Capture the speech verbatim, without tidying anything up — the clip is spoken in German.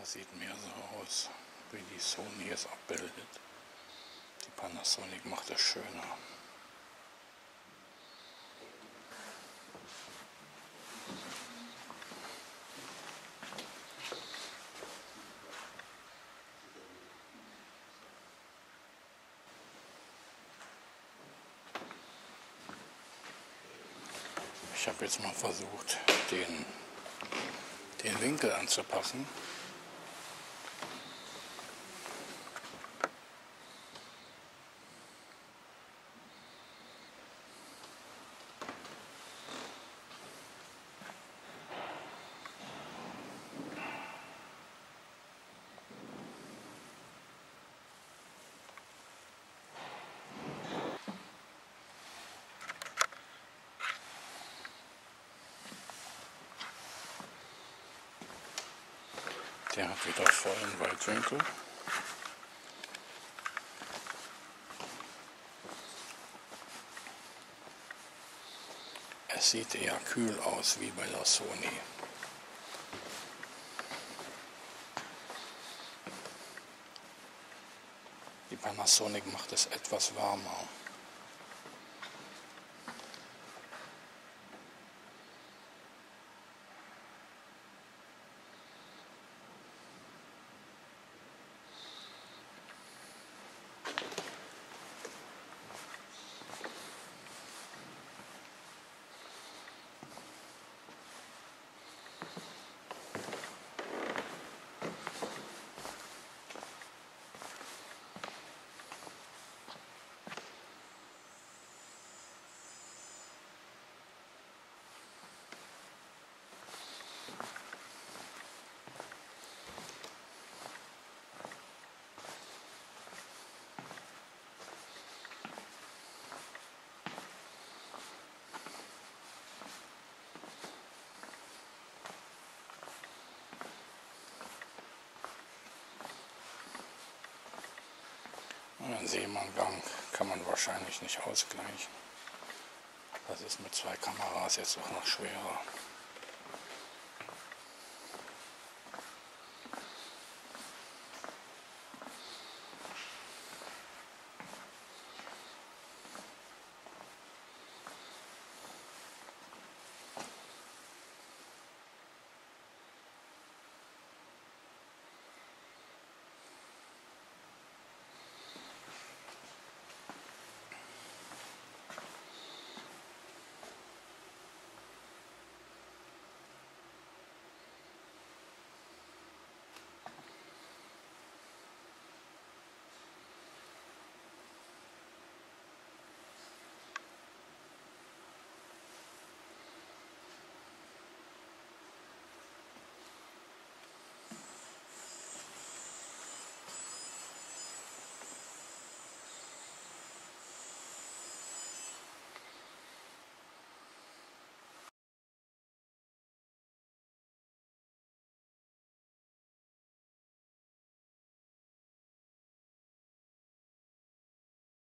Das sieht mehr so aus, wie die Sony es abbildet. Die Panasonic macht es schöner. Ich habe jetzt mal versucht, den, den Winkel anzupassen. Der hat wieder vollen Weitwinkel. Es sieht eher kühl aus wie bei der Sony. Die Panasonic macht es etwas warmer. Den Seemann-Gang kann man wahrscheinlich nicht ausgleichen. Das ist mit zwei Kameras jetzt auch noch schwerer.